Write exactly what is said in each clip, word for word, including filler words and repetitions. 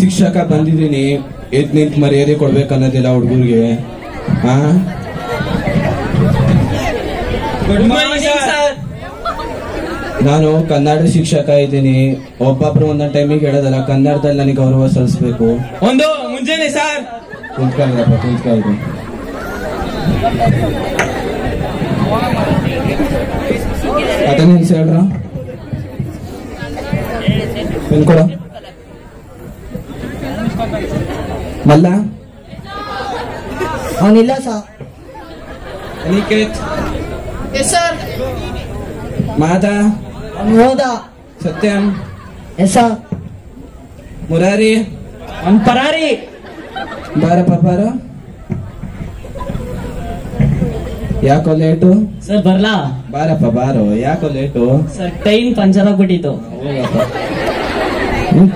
शिक्षक बंदी एद नि मर्याद को हुड़गे नानु कन्नड शिक्षक टाइम कन्नडदल्ली नन गौरव सल्लिसबेकु मुंजेने सर कुंतकल्ली मल्ला Anil sir Aniket yes sir मादा अनुदा सत्यम यस सर मुरारी अंपरारी बारा पापारा याको लेटो सर बरला बारा पापारो याको लेटो सर ट्रेन पंचर आगिबिटितो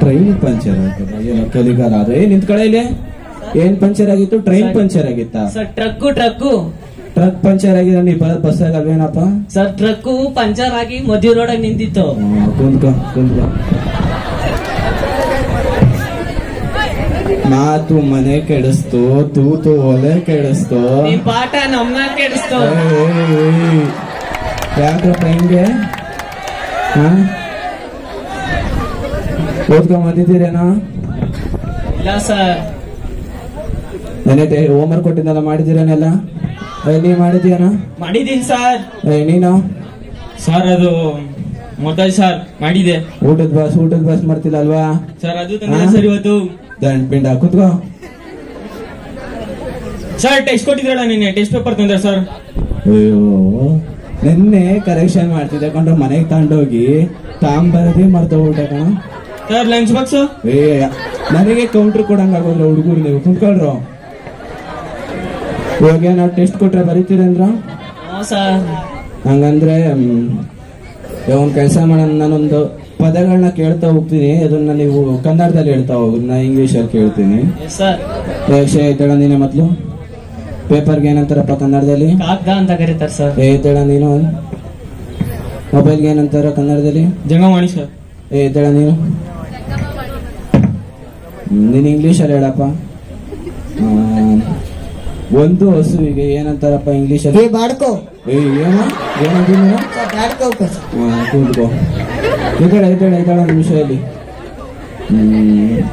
ट्रैन पंचर आगे कलिगाल ऐन पंचर आगे ट्रैन पंचर आगे sir truck truck truck puncture आगे बस सर ट्रक पंचर आगे मध्य रोड नि मातु मने केड़स्तो तूतु ओले केड़स्तो पाठ नमना केड़स्तो ट्रैन ना सर होम वर्क सर अदु मोबाइल सर ऊटद बस ऊटद बस माड्तिल्ल अल्वा सर अदु तंदे सर इवत्तु दंड पिंड हाकुत्को सर टेस्ट कोट्टिद्रल्ल निन्ने टेस्ट पेपर तंदे सर अय्यो निन्ने करेक्शन माड्तिद्दे कंड्रे मनेगे तंडोगी तांबरदे मर्त होल्टा कण सर लंच बॉक्स नन कौंट्र को हुड़गर नहीं कुंक्रे ना टेस्ट को बरती हंगंद्रे केस नान पदगळन्न केळ्ता होग्तीनि अदन्न नीवु कन्नडदल्लि हेळ्ता होगु ना इंग्लिश अल्लि केळ्तीनि यस सर परीक्षे इदळा नीने मद्लु पेपर गे एनंतारप्प कन्नडदल्लि कागद अंत करीतारे सर ए इदळा नीनु मोबाइल गे एनंतार कन्नडदल्लि जंगमवाणी सर ए इदळा नीनु नीन इंग्लिश अल्लि हेळप्प ಒಂದು ಹಸುವಿಗೆ ಏನಂತಾರಪ್ಪ ಇಂಗ್ಲಿಷ್ ಅಲ್ಲಿ ಏ ಬಾಡ್ಕೋ ಏ ಏನ ಏನಂತೀನಿ ಸರ್ ಬಾಡ್ಕೋ ಸರ್ ಕೂಡ್ಕೋ ಇದೆಲ್ಲ ಇದೆಲ್ಲ ಇದೆಲ್ಲ ವಿಷಯದಲ್ಲಿ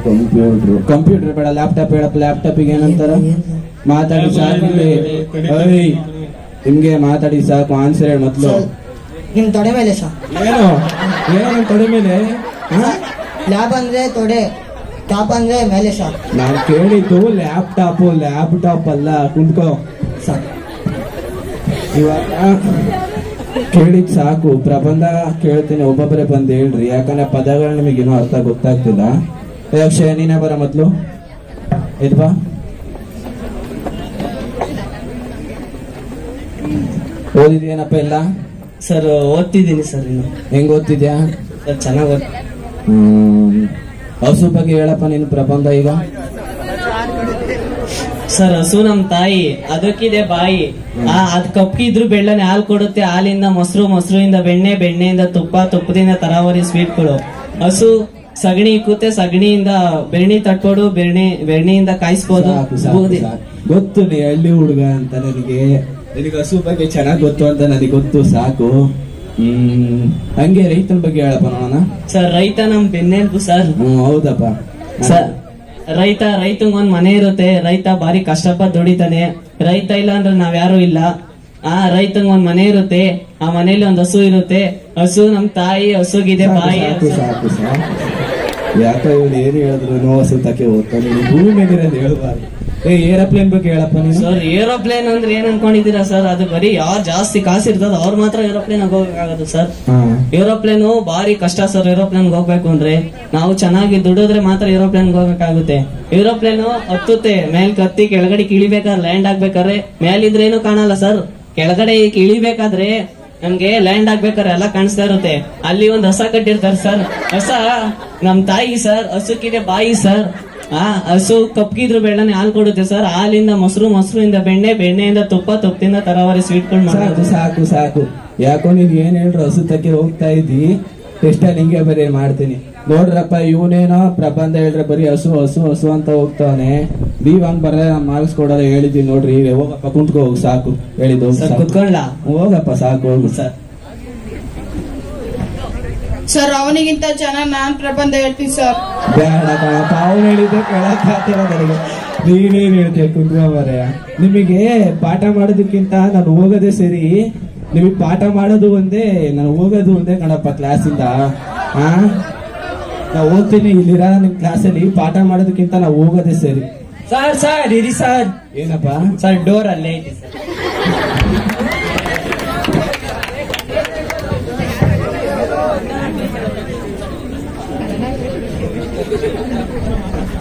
ಕಂಪ್ಯೂಟರ್ ಕಂಪ್ಯೂಟರ್ ಬೇಡ ಲ್ಯಾಪ್ಟಾಪ್ ಬೇಡ ಲ್ಯಾಪ್ಟಾಪ್ ಗೆ ಏನಂತಾರ ಮಾತಾಡಿ ಸಾಕು ಏ ನಿಮಗೆ ಮಾತಾಡಿ ಸಾಕು ಆನ್ಸರ್ ಹೇಳಿ ಮೊದಲು ನಿಮ್ಮ ತೊಡೆ ಮೇಲೆ ಸರ್ ಏನು ಏನು ತೊಡೆ ಮೇಲೆ ಲ್ಯಾಬ್ ಅಂದ್ರೆ ತೊಡೆ ಟಾಪ್ ಅಂದ್ರೆ ಮೇಲೆ ಸರ್ ನಾನು ಕೇಳಿದ್ದು ಲ್ಯಾಪ್ಟಾಪ್ ಲ್ಯಾಪ್ಟಾಪ್ ಅಲ್ಲ ಕುಂತ್ಕೋ ಸರ್ ಇವಾಗ ಕೇಳಿದ್ ಸಾಕು ಪ್ರಬಂಧ ಕೇಳ್ತೀನಿ ಒಬ್ಬೊಬ್ಬರೇ ಬಂದು ಹೇಳ್ರಿ ಯಾಕಂದ್ರೆ ಪದಗಳು ನಿಮಗೆ ಏನೋ ಅರ್ಥ ಗೊತ್ತಾಗ್ತಿಲ್ಲ ಅಕ್ಷಯ ನೀನೇ ಬರ ಮೊದಲು ಇದು ಬಾ ಓದಿದ್ಯೇನಪ್ಪ ಇಲ್ಲ ಸರ್ ಓದ್ತಿದ್ದೀನಿ ಸರ್ ಇನ್ನು ಹೆಂಗ್ ಓದ್ತಿದ್ಯಾ ಸರ್ ಚೆನ್ನಾಗಿ ಓದ್ हसु बेप नीन प्रबंध सर हसु नम तायि अदे बायि कप्पिद्रू बेळ्ळने हाल कोडुत्ते हालिंद मोसरू मोसरूंद बेण्णे बेण्णेयिंद तुप्प तुप्पदिंद तरावरी स्वीट्गळु हसु सगणी इक्कुत्ते सगणियिंद बेरणी तट्कोडु बेरणी बेरणियिंद कायिसबहुदु गोत्तु नी हळ्ळि हुडुग अंत ननगे निनगे हसु बग्गे चेन्नागि गोत्तु अंत ननगे गोत्तु साकु हंगे रईतन बग्गे हेळप्प नोडोण सर रईत नम बेन्नेलुबु सर हौदप्प सर रईत रईतंगे ओंद मने इरुत्ते रईत भारी कष्टपट्टु दुडिताने रईत इल्ल अंद्रे नाव यारू इल्ल आ रईतंगे ओंद मने इरुत्ते आ मनेयल्लि ओंद हसु इरुत्ते हसु नम तायि हसुगिदे बायि साकु सर याको इवनु ಏನು ಹೇಳಿದ್ರು ನೋ ಹಸುತಕ್ಕೆ ಓದ್ತಾನೆ ಭೂಮಿಗಿರೋದು ಹೇಳಬಾರದು ಏ ಏರೋಪ್ಲೇನ್ ಬಗ್ಗೆ ಹೇಳಪ್ಪ ನೀನು ಸರ್ ಏರೋಪ್ಲೇನ್ ಅಂದ್ರೆ ಏನು ಅನ್ಕೊಂಡಿದ್ದೀರಾ ಸರ್ ಅದು ಬರಿ ಯಾರು ಜಾಸ್ತಿ ಕಾಸು ಇರ್ತದ ಅವ್ರು ಮಾತ್ರ ಏರೋಪ್ಲೇನ್ ಆಗಿ ಹೋಗಕಾಗದು ಸರ್ ಏರೋಪ್ಲೇನ್ ಬಾರಿ ಕಷ್ಟ ಸರ್ ಏರೋಪ್ಲೇನ್ ಗೆ ಹೋಗಬೇಕು ಅಂದ್ರೆ ನಾವು ಚೆನ್ನಾಗಿ ದುಡಿದ್ರೆ ಮಾತ್ರ ಏರೋಪ್ಲೇನ್ ಗೆ ಹೋಗಕಾಗುತ್ತೆ ಏರೋಪ್ಲೇನ್ ಹತ್ತುತ್ತೆ ಮೇಲೆ ಕತ್ತಿ ಕೆಳಗಡೆ ಇಳಿಬೇಕಾದ್ರೆ ಲ್ಯಾಂಡ್ ಆಗಬೇಕಾದ್ರೆ ಮೇಲೆ ಇದ್ರೆ ಏನು ಕಾಣಲ್ಲ ಸರ್ ಕೆಳಗಡೆ ಇಳಿಬೇಕಾದ್ರೆ ನಮ್ಗೆ ಲ್ಯಾಂಡ್ ಆಗ್ಬೇಕಾದ್ರೆ ಎಲ್ಲ ಕಾಣಿಸ್ತಾ ಇರುತ್ತೆ ಅಲ್ಲಿ ಒಂದ್ ಹಸ ಕಟ್ಟಿರ್ತಾರೆ ಸರ್ ಹಸ ನಮ್ ತಾಯಿ ಸರ್ ಹಸುಕಿದೆ ಬಾಯಿ ಸರ್ ಆ ಹಸು ಕಪ್ಪಿದ್ರು ಬೆಳ್ಳನೆ ಹಾಲು ಕೊಡುತ್ತೆ ಸರ್ ಹಾಲಿಂದ ಮೊಸರು ಮೊಸರಿಂದ ಬೆಣ್ಣೆ ಬೆಣ್ಣೆಯಿಂದ ತುಪ್ಪ ತುಪ್ಪದಿಂದ ತರಾವರಿ ಸ್ವೀಟ್ಗಳು ಮಾಡೋದು ಸಾಕು ಸಾಕು ಯಾಕೋ ನೀನ್ ಏನ್ ಹೇಳ್ರು ಹಸು ತಕ್ಕೆ ಹೋಗ್ತಾ ಇದ್ದಿ ಎಷ್ಟಲ್ಲಿ ಹಿಂಗೆ ಬರೀ ಮಾಡ್ತೀನಿ ನೋಡ್ರಪ್ಪ ಇವನೇನೋ ಪ್ರಬಂಧ ಹೇಳ್ರೆ ಬರೀ ಹಸು ಹಸು ಹಸು ಅಂತ ಹೋಗ್ತಾನೆ. ನೀವ್ ಹಂಗ್ ಬರ ಮಾರ್ಕ್ಸ್ ಕೊಡಲ್ಲ ಹೇಳಿದೀವಿ ನೋಡ್ರಿ. ಹೋಗಪ್ಪ ಕುಂತ್ಕೋ ಹೋಗ್ ಸಾಕು ಹೇಳಿದ್ದು ಕುತ್ಕೊಳ್ಳ ಹೋಗಪ್ಪ ಸಾಕು ಹೋಗು ಸರ್. ಸರ್ ಅವನಿಗಿಂತ ಚೆನ್ನಾಗಿ ನಾನ್ ಪ್ರಬಂಧ ಹೇಳ್ತೀನಿ ಸರ್. ಬೇಡಪ್ಪ ಅವ್ನು ಹೇಳಿದ್ದೆ ಕೇಳಕ್ ಆಗ್ತಿಲ್ಲ ನನಗೆ. ನೀವೇನ್ ಹೇಳ್ತೀವಿ ಕುಂತ್ಕೋಬಾರ. ನಿಮಗೆ ಪಾಠ ಮಾಡೋದಕ್ಕಿಂತ ನಾನು ಹೋಗೋದೇ ಸರಿ. ನಿಮಗ್ ಪಾಠ ಮಾಡೋದು ಒಂದೇ ನಾನು ಹೋಗೋದು ಒಂದೇ ಕಣಪ್ಪ ಕ್ಲಾಸಿಂದ. ಹಾ ನಾವು ಓದ್ತೀನಿ ಇಲ್ಲಿರ ನಿಮ್ ಕ್ಲಾಸಲ್ಲಿ ಪಾಠ ಮಾಡೋದಕ್ಕಿಂತ ನಾವು ಹೋಗೋದೇ ಸರಿ. ಸರ್ ಸರ್ ಇರಿ ಸರ್. ಏನಪ್ಪ ಸರ್ ಡೋರ್ ಅಲ್ಲೇ ಐತಿ ಸರ್.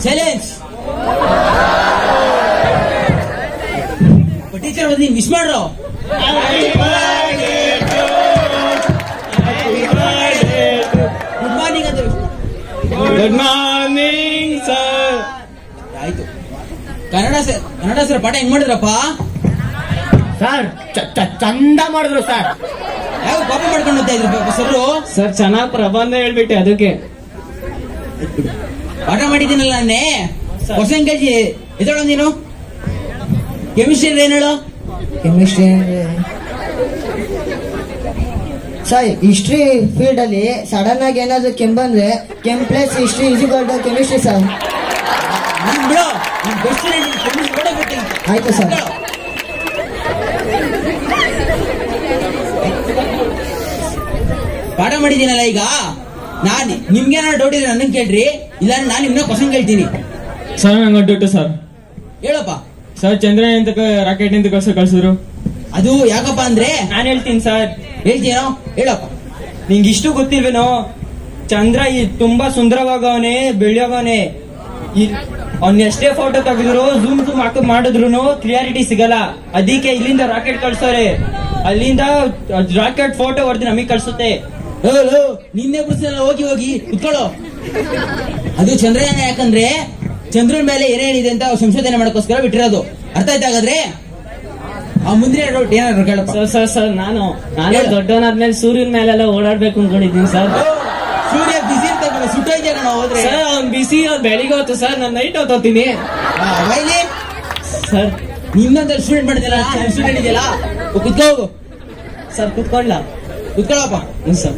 ಚಾಲೆಂಜ್ ಟೀಚರ್ ಬಂದು ಮಿಸ್ ಮಾಡ್ರೋ. Good morning sir. ಆಯ್ತು ಕನ್ನಡ ಸರ್ ಕನ್ನಡ ಸರ್ ಪಾಠ ಹೆಂಗ್ ಮಾಡಿದ್ರಪ್ಪ ಸರ್? ಚಂದ ಮಾಡಿದ್ರು ಸರ್. ಯಾವ ಪಾಪ ಮಾಡ್ಕೊಂಡು ಹೋಗ್ತಾ ಇದ್ರು ಸರ್? ಸರ್ ಚೆನ್ನಾಗ್ ಪ್ರಬಂಧ ಹೇಳ್ಬಿಟ್ಟೆ ಅದಕ್ಕೆ ಪಾಠ ಮಾಡಿದ್ದೀನಲ್ಲ ನಾನೇ. ಪರ್ಸೆಂಟೇಜ್ ಎದಳು ನೀನು? ಕೆಮಿಸ್ಟ್ರಿ ಏನ್ ಹೇಳು? ಕೆಮಿಸ್ಟ್ರಿ ಸರ್ ಹಿಸ್ಟ್ರಿ ಫೀಲ್ಡ್ ಅಲ್ಲಿ ಸಡನ್ ಆಗಿ ಏನಾದ್ರು ಕೆಂಬಂದ್ರೆ ಕೆಂ ಪ್ಲಸ್ ಹಿಸ್ಟ್ರಿ ಈಸಿಗಲ್ಡ್ ಕೆಮಿಸ್ಟ್ರಿ ಸರ್. ಆಯ್ತು ಸರ್. ಪಾಠ ಮಾಡಿದ್ದೀನಲ್ಲ ಈಗ ನಾನು. ನಿಮ್ಗೇನಾದ್ರು ಡೌಟ್ ಇದ್ರೆ ನನಗೆ ಕೇಳ್ರಿ, ಇಲ್ಲ ನಾನು ನಿಮ್ನ ಕ್ವಶನ್ ಕೇಳ್ತೀನಿ ಸರ್. ನಂಗೆ ಡೌಟ್ ಸರ್. ಹೇಳಪ್ಪ ಸರ್. ಚಂದ್ರನ ಅಂತ ರಾಕೆಟ್ ನಿಂತ ಕಳ್ಸ ಕಳ್ಸಿದ್ರು ಅದು ಯಾಕಪ್ಪ ಅಂದ್ರೆ ನಾನು ಹೇಳ್ತೀನಿ ಸರ್. ಹೇಳ್ತೀನೋ ಹೇಳಪ್ಪ. ನಿಂಗೆ ಇಷ್ಟು ಗೊತ್ತಿಲ್ವೇನೋ? ಚಂದ್ರ ಈ ತುಂಬಾ ಸುಂದರವಾಗವನೇ, ಬೆಳೆಯವನೇ. ಅವ್ನ ಎಷ್ಟೇ ಫೋಟೋ ತೆಗೆದ್ರು ಝೂಮ್ ಝೂಮ್ ಹಾಕಿ ಮಾಡಿದ್ರು ಕ್ಲಿಯಾರಿಟಿ ಸಿಗಲ್ಲ. ಅದಕ್ಕೆ ಇಲ್ಲಿಂದ ರಾಕೆಟ್ ಕಳ್ಸೋರೆ, ಅಲ್ಲಿಂದ ರಾಕೆಟ್ ಫೋಟೋ ಹೊಡೆದು ನಮಗ್ ಕಳ್ಸುತ್ತೆ. ನಿನ್ನೆ ಪುರುಷ ಹೋಗಿ ಹೋಗಿ ಕುತ್ಕೊಳ್ಳೋ. ಅದು ಚಂದ್ರಯಾನ ಯಾಕಂದ್ರೆ ಚಂದ್ರನ ಮೇಲೆ ಏನೇನಿದೆ ಅಂತ ಸಂಶೋಧನೆ ಮಾಡೋಕ್ಕೋಸ್ಕರ ಬಿಟ್ಟಿರೋದು. ಅರ್ಥ ಆಯ್ತಾ? ಹಾಗಾದ್ರೆ ಆ ಮುಂದಿನ ಡೌಟ್ ಏನಾದ್ರು ಕೇಳಪ್ಪ. ಸರ್ ಸರ್ ಸರ್ ನಾನು ನಾನೇ ದೊಡ್ಡವನಾದ್ಮೇಲೆ ಸೂರ್ಯನ ಮೇಲೆಲ್ಲ ಓಡಾಡ್ಬೇಕು ಅನ್ಕೊಂಡಿದ್ದೀನಿ ಸರ್. ಸೂರ್ಯ ಬಿಸಿ ಇರ್ತಾನೆ, ಸುಟ್ಟೋಯ್ತಾ ಕಣ ಹೋದ್ರೆ ಸರ್. ಅವ್ನು ಬಿಸಿ, ಅವ್ನು ಬೆಳಿಗ್ಗೆ ಹೋಯ್ತು ಸರ್, ನಾನು ನೈಟ್ ಹೋಗ್ತೀನಿ ಸರ್. ನಿನ್ನಂತ ಸ್ಟೂಡೆಂಟ್ ಮಾಡಿದ್ಯಲ್ಲ ಸ್ಟೂಡೆಂಟ್ ಇದೆಯಲ್ಲ ಕುತ್ಕೋ ಹೋಗು ಸರ್. ಕುತ್ಕೊಳ್ಳ ಕುತ್ಕೊಳ್ಳಪ್ಪ. ಹ್ಞೂ ಸರ್.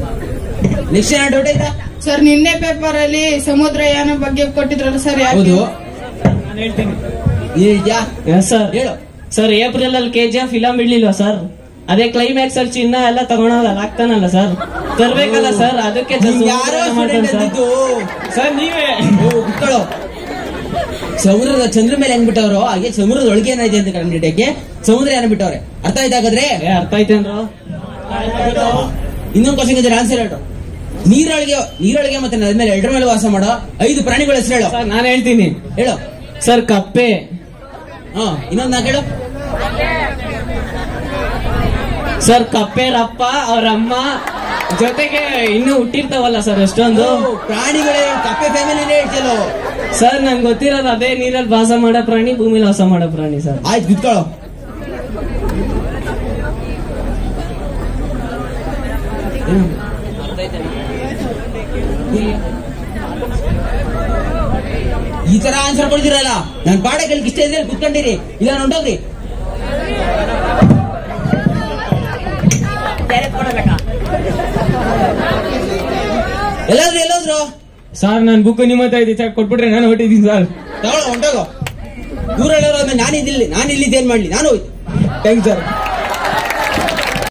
ನೆಕ್ಸ್ಟ್ ಏನಾದ್ರು ಡೌಟ್ ಆಯ್ತಾ ಸರ್? ನಿನ್ನೆ ಪೇಪರ್ ಅಲ್ಲಿ ಸಮುದ್ರಯಾನ ಬಗ್ಗೆ ಕೊಟ್ಟಿದ್ರಲ್ಲ ಸರ್, ಯಾವುದು? ನಾನು ಹೇಳ್ತೀನಿ. ಹೇಳ್ತೀಯಾ ಸರ್? ಹೇಳು ಸರ್. ಏಪ್ರಿಲ್ ಅಲ್ಲಿ ಕೆಜಿಎಫ್ ಫಿಲಮ್ ಇಡ್ಲಿಲ್ವಾ ಸರ್? ಅದೇ ಕ್ಲೈಮ್ಯಾಕ್ಸ್ ಅಲ್ಲಿ ಚಿನ್ನ ಎಲ್ಲ ತಗೊಂಡೋದಲ್ಲ ಆಗ್ತಾನಲ್ಲ ಸರ್, ತರ್ಬೇಕಲ್ಲ ಸರ್. ಅದಕ್ಕೆ ಸರ್ ನೀವೇ ಕುತ್ಕೊಳ್ಳೋ. ಸಮುದ್ರದ ಚಂದ್ರ ಮೇಲೆ ಹೆಂಗ್ ಬಿಟ್ಟವ್ರು ಹಾಗೆ ಸಮುದ್ರದ ಒಳಗೆ ಏನಾಯ್ತು ಅಂತ ಕಂಡುಹಿಡಿಯಕ್ಕೆ ಸಮುದ್ರ ಏನ ಬಿಟ್ಟವ್ರೆ. ಅರ್ಥ ಆಯ್ತು? ಹಾಗಾದ್ರೆ ಅರ್ಥ ಆಯ್ತು ಅಂದ್ರು. ಇನ್ನೊಂದು ಕ್ವಶನ್ ಇದ್ರೆ ಆನ್ಸರ್ ಹೇಳು. ನೀರೊಳಗೆ ನೀರೊಳಗೆ ಮತ್ತೆ ಅದ್ರ ಮೇಲೆ ಎರಡರ ಮೇಲೆ ವಾಸ ಮಾಡೋ ಐದು ಪ್ರಾಣಿಗಳ ಹೆಸರು ಹೇಳು. ನಾನು ಹೇಳ್ತೀನಿ ಹೇಳು ಸರ್. ಕಪ್ಪೆ. ಹಾ ಇನ್ನೊಂದು ನಾ ಕೇಳು ಸರ್. ಕಪ್ಪೆರಪ್ಪ ಅವರಮ್ಮ ಜೊತೆಗೆ ಇನ್ನೂ ಹುಟ್ಟಿರ್ತಾವಲ್ಲ ಸರ್ ಎಷ್ಟೊಂದು ಪ್ರಾಣಿಗಳೇ. ಕಪ್ಪೆ ಫ್ಯಾಮಿಲಿನೇ ಹೇಳ್ತಿಲ್ಲ ಸರ್. ನನ್ಗೆ ಗೊತ್ತಿರೋದು ಅದೇ ನೀರಲ್ಲಿ ವಾಸ ಮಾಡೋ ಪ್ರಾಣಿ, ಭೂಮಿಲಿ ವಾಸ ಮಾಡೋ ಪ್ರಾಣಿ ಸರ್. ಆಯ್ತು ಕುತ್ಕೊಳ್ಳೋ. ಈ ತರ ಆನ್ಸರ್ ಕೊಡ್ತಿರಲ್ಲ. ನಾನು ಪಾಠಗಳಿಗೆ ಇಷ್ಟ ಇದ್ರೆ ಕುತ್ಕೊಂಡಿರಿ, ಇಲ್ಲ ನೋಡೋಗ್ರಿ. ಎಲ್ಲಾದ್ರೂ ಎಲ್ಲಾದ್ರು ಸರ್ ನಾನು ಬುಕ್ ನಿಮ್ಮ ಹತ್ರ ಇದೆ ಸರ್, ಕೊಟ್ಬಿಟ್ರೆ ನಾನು ಹೊಟ್ಟಿದ್ದೀನಿ ಸರ್. ತಗೊಳ್ಳೋ ಹೊಂಟೋಗೋ. ದೂರ ನಾನು ಇದಿಲ್ಲ, ನಾನು ಇಲ್ಲಿದ್ದೇನ್ ಮಾಡ್ಲಿ? ನಾನು ಹೋಯ್ತು. Thank you sir.